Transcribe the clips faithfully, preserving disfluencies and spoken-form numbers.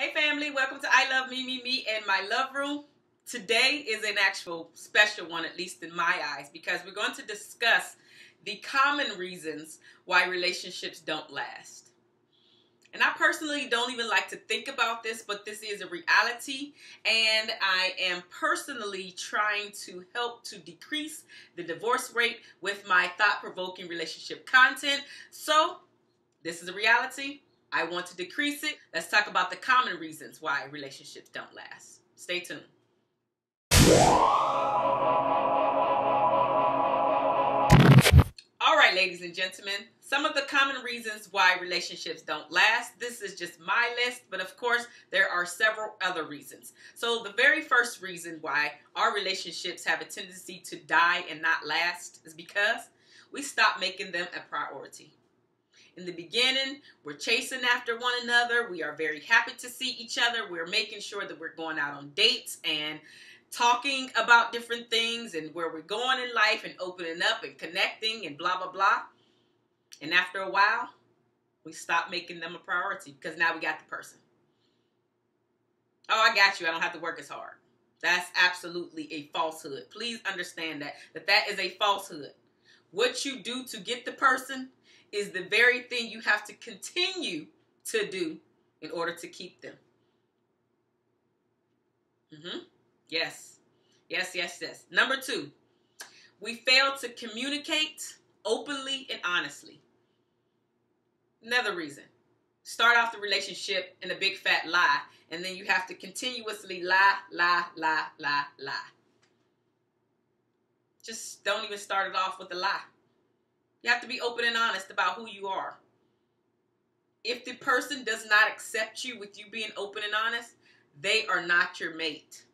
Hey family, welcome to I Love Me, Me, Me and My Love Room. Today is an actual special one, at least in my eyes, because we're going to discuss the common reasons why relationships don't last. And I personally don't even like to think about this, but this is a reality, and I am personally trying to help to decrease the divorce rate with my thought-provoking relationship content. So, this is a reality. I want to decrease it. Let's talk about the common reasons why relationships don't last. Stay tuned. All right, ladies and gentlemen, some of the common reasons why relationships don't last. This is just my list, but of course, there are several other reasons. So the very first reason why our relationships have a tendency to die and not last is because we stop making them a priority. In the beginning, we're chasing after one another. We are very happy to see each other. We're making sure that we're going out on dates and talking about different things and where we're going in life and opening up and connecting and blah, blah, blah. And after a while, we stop making them a priority because now we got the person. Oh, I got you. I don't have to work as hard. That's absolutely a falsehood. Please understand that, that that is a falsehood. What you do to get the person is the very thing you have to continue to do in order to keep them. Mm-hmm. Yes. Yes, yes, yes. Number two, we fail to communicate openly and honestly. Another reason. Start off the relationship in a big fat lie, and then you have to continuously lie, lie, lie, lie, lie. Just don't even start it off with a lie. You have to be open and honest about who you are. If the person does not accept you with you being open and honest, they are not your mate.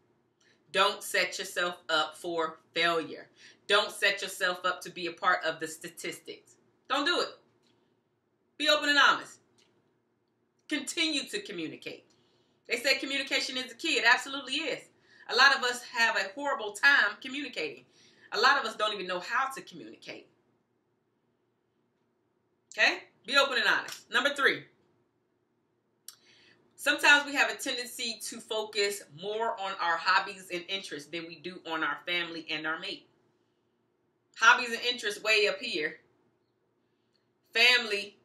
Don't set yourself up for failure. Don't set yourself up to be a part of the statistics. Don't do it. Be open and honest. Continue to communicate. They say communication is the key. It absolutely is. A lot of us have a horrible time communicating. A lot of us don't even know how to communicate. Okay? Be open and honest. Number three. Sometimes we have a tendency to focus more on our hobbies and interests than we do on our family and our mate. Hobbies and interests way up here. Family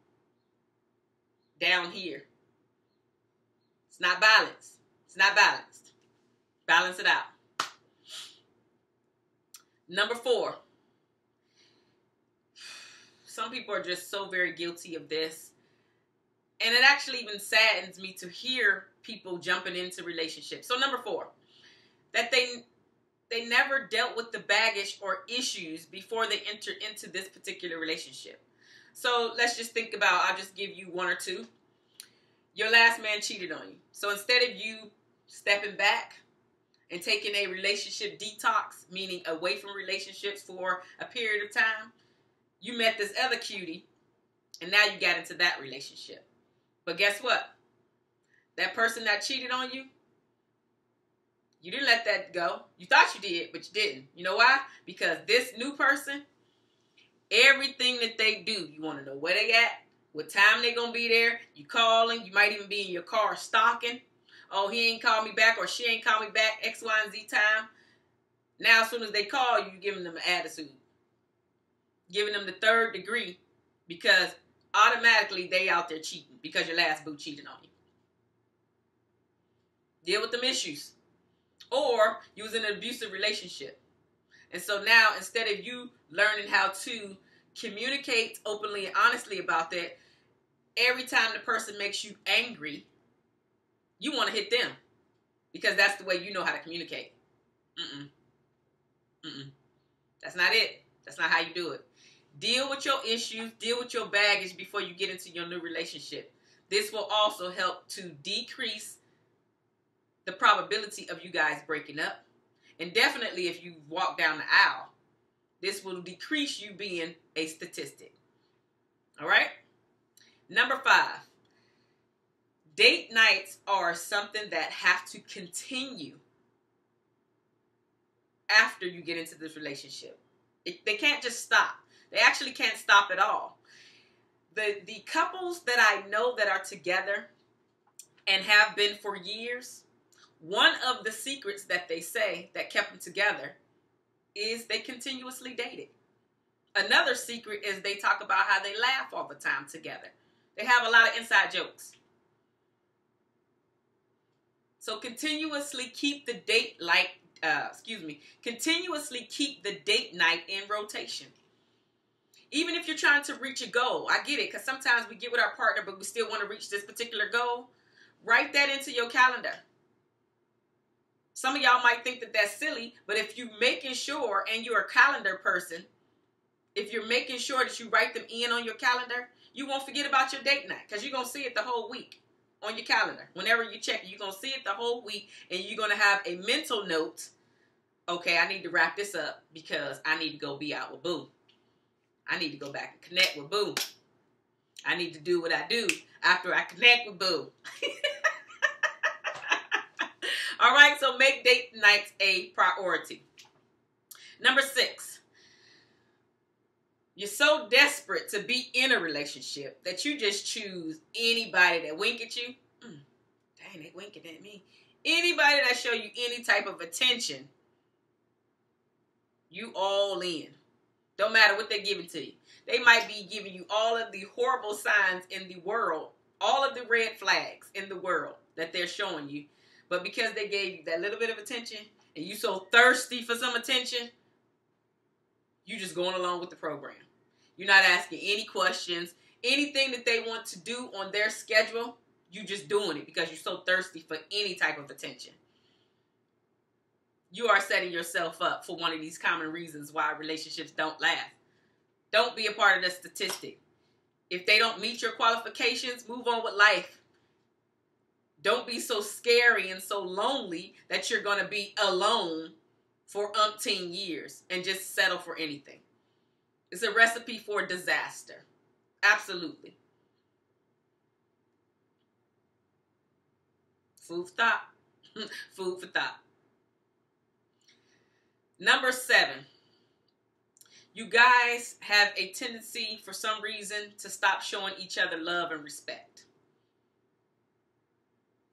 down here. It's not balanced. It's not balanced. Balance it out. Number four. Some people are just so very guilty of this. And it actually even saddens me to hear people jumping into relationships. So number four, that they they never dealt with the baggage or issues before they enter into this particular relationship. So let's just think about, I'll just give you one or two. Your last man cheated on you. So instead of you stepping back and taking a relationship detox, meaning away from relationships for a period of time, you met this other cutie, and now you got into that relationship. But guess what? That person that cheated on you, you didn't let that go. You thought you did, but you didn't. You know why? Because this new person, everything that they do, you want to know where they at, what time they're going to be there, you calling, you might even be in your car stalking. Oh, he ain't called me back or she ain't called me back X, Y, and Z time. Now, as soon as they call you, you're giving them an attitude. Giving them the third degree because automatically they out there cheating because your last boo cheated on you. Deal with them issues. Or you was in an abusive relationship. And so now instead of you learning how to communicate openly and honestly about that, every time the person makes you angry, you want to hit them because that's the way you know how to communicate. Mm-mm. Mm-mm. That's not it. That's not how you do it. Deal with your issues, deal with your baggage before you get into your new relationship. This will also help to decrease the probability of you guys breaking up. And definitely if you walk down the aisle, this will decrease you being a statistic. All right? Number five, date nights are something that have to continue after you get into this relationship. It, they can't just stop. They actually can't stop at all. The, the couples that I know that are together and have been for years, one of the secrets that they say that kept them together is they continuously dated. Another secret is they talk about how they laugh all the time together. They have a lot of inside jokes. So continuously keep the date like, uh, excuse me, continuously keep the date night in rotation. Even if you're trying to reach a goal, I get it, because sometimes we get with our partner, but we still want to reach this particular goal. Write that into your calendar. Some of y'all might think that that's silly, but if you're making sure, and you're a calendar person, if you're making sure that you write them in on your calendar, you won't forget about your date night, because you're going to see it the whole week on your calendar. Whenever you check it, you're going to see it the whole week, and you're going to have a mental note. Okay, I need to wrap this up because I need to go be out with Boo. I need to go back and connect with Boo. I need to do what I do after I connect with Boo. All right, so make date nights a priority. Number six, you're so desperate to be in a relationship that you just choose anybody that wink at you. Mm, dang, they winking at me. Anybody that show you any type of attention, you all in. Don't matter what they're giving to you. They might be giving you all of the horrible signs in the world, all of the red flags in the world that they're showing you. But because they gave you that little bit of attention and you so thirsty for some attention, you just going along with the program. You're not asking any questions. Anything that they want to do on their schedule, you just doing it because you're so thirsty for any type of attention. You are setting yourself up for one of these common reasons why relationships don't last. Don't be a part of the statistic. If they don't meet your qualifications, move on with life. Don't be so scary and so lonely that you're going to be alone for umpteen years and just settle for anything. It's a recipe for disaster. Absolutely. Food for thought. Food for thought. Number seven, you guys have a tendency for some reason to stop showing each other love and respect.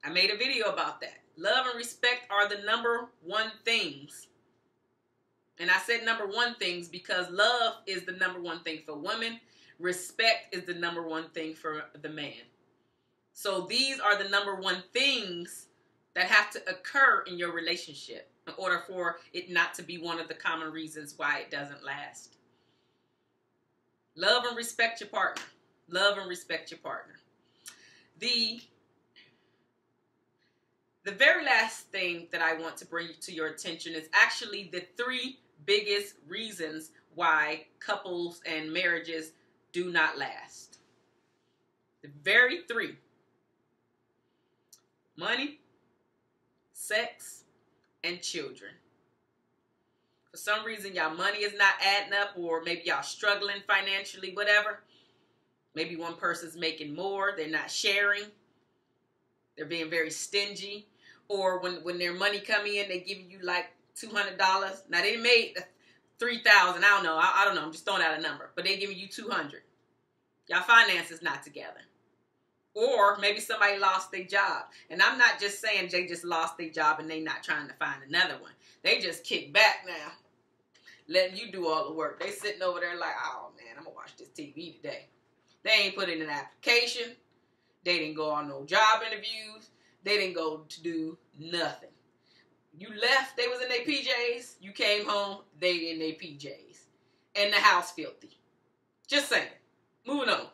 I made a video about that. Love and respect are the number one things. And I said number one things because love is the number one thing for women. Respect is the number one thing for the man. So these are the number one things that have to occur in your relationship in order for it not to be one of the common reasons why it doesn't last. Love and respect your partner. Love and respect your partner. The, the very last thing that I want to bring to your attention is actually the three biggest reasons why couples and marriages do not last. The very three. Money, sex, and children. For some reason, y'all money is not adding up, or maybe y'all struggling financially, whatever. Maybe one person's making more, they're not sharing, they're being very stingy, or when when their money come in, they give you like two hundred dollars. Now they made three thousand. I don't know. I, I don't know. I'm just throwing out a number, but they giving you two hundred. Y'all finances not together. Or maybe somebody lost their job. And I'm not just saying they just lost their job and they not trying to find another one. They just kick back now, letting you do all the work. They sitting over there like, oh man, I'm going to watch this T V today. They ain't put in an application. They didn't go on no job interviews. They didn't go to do nothing. You left, they was in their P Js. You came home, they in their P Js. And the house filthy. Just saying. Moving on.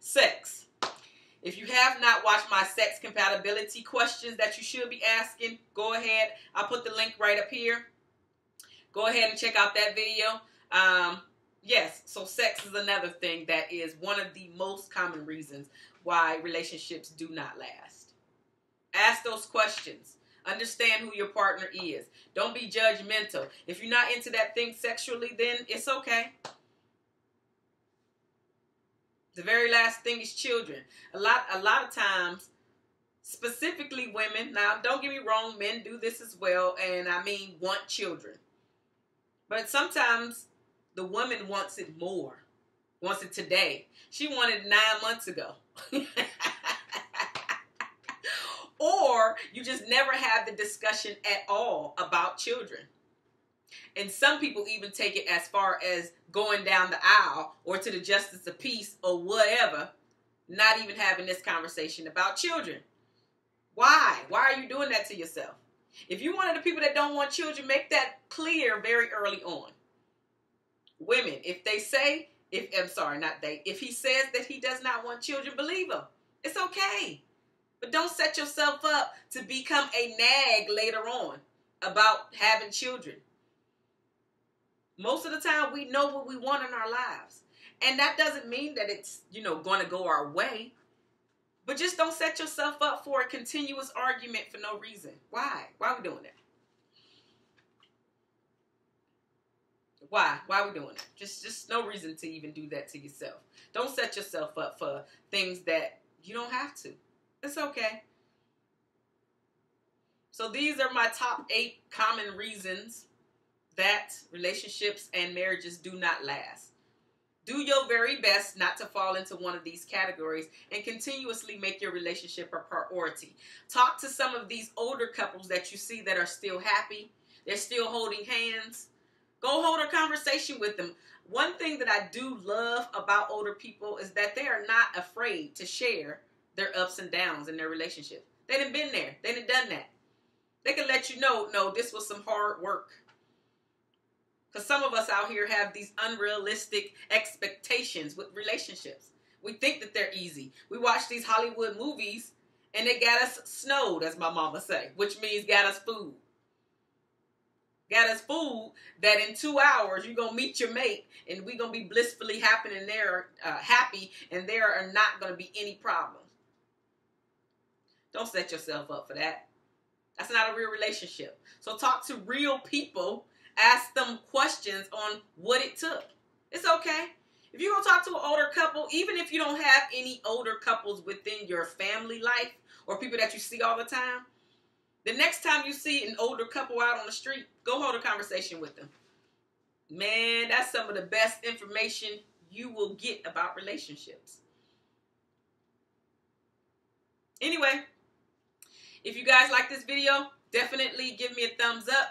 Sex. If you have not watched my sex compatibility questions that you should be asking, go ahead. I'll put the link right up here. Go ahead and check out that video. Um, yes, so sex is another thing that is one of the most common reasons why relationships do not last. Ask those questions. Understand who your partner is. Don't be judgmental. If you're not into that thing sexually, then it's okay. The very last thing is children. A lot, a lot of times, specifically women, now don't get me wrong, men do this as well, and I mean want children. But sometimes the woman wants it more, wants it today. She wanted it nine months ago. you just never have the discussion at all about children. And some people even take it as far as going down the aisle or to the justice of peace or whatever, not even having this conversation about children. Why? Why are you doing that to yourself? If you're one of the people that don't want children, make that clear very early on. Women, if they say, if I'm sorry, not they, if he says that he does not want children, believe him. It's okay. But don't set yourself up to become a nag later on about having children. Most of the time, we know what we want in our lives. And that doesn't mean that it's, you know, going to go our way. But just don't set yourself up for a continuous argument for no reason. Why? Why are we doing that? Why? Why are we doing it? Just, just no reason to even do that to yourself. Don't set yourself up for things that you don't have to. It's okay. So these are my top eight common reasons that relationships and marriages do not last. Do your very best not to fall into one of these categories and continuously make your relationship a priority. Talk to some of these older couples that you see that are still happy. They're still holding hands. Go hold a conversation with them. One thing that I do love about older people is that they are not afraid to share their ups and downs in their relationship. They done been there. They done done that. They can let you know, no, this was some hard work. Because some of us out here have these unrealistic expectations with relationships. We think that they're easy. We watch these Hollywood movies and they got us snowed, as my mama say, which means got us food. Got us food that in two hours you're going to meet your mate and we're going to be blissfully happy and there, uh, happy and there are not going to be any problems. Don't set yourself up for that. That's not a real relationship. So talk to real people. Ask them questions on what it took. It's okay. If you're going to talk to an older couple, even if you don't have any older couples within your family life or people that you see all the time, the next time you see an older couple out on the street, go hold a conversation with them. Man, that's some of the best information you will get about relationships. Anyway, if you guys like this video, definitely give me a thumbs up.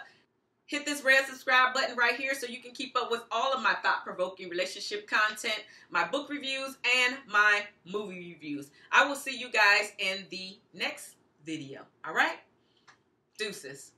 Hit this red subscribe button right here so you can keep up with all of my thought-provoking relationship content, my book reviews, and my movie reviews. I will see you guys in the next video. All right? Deuces.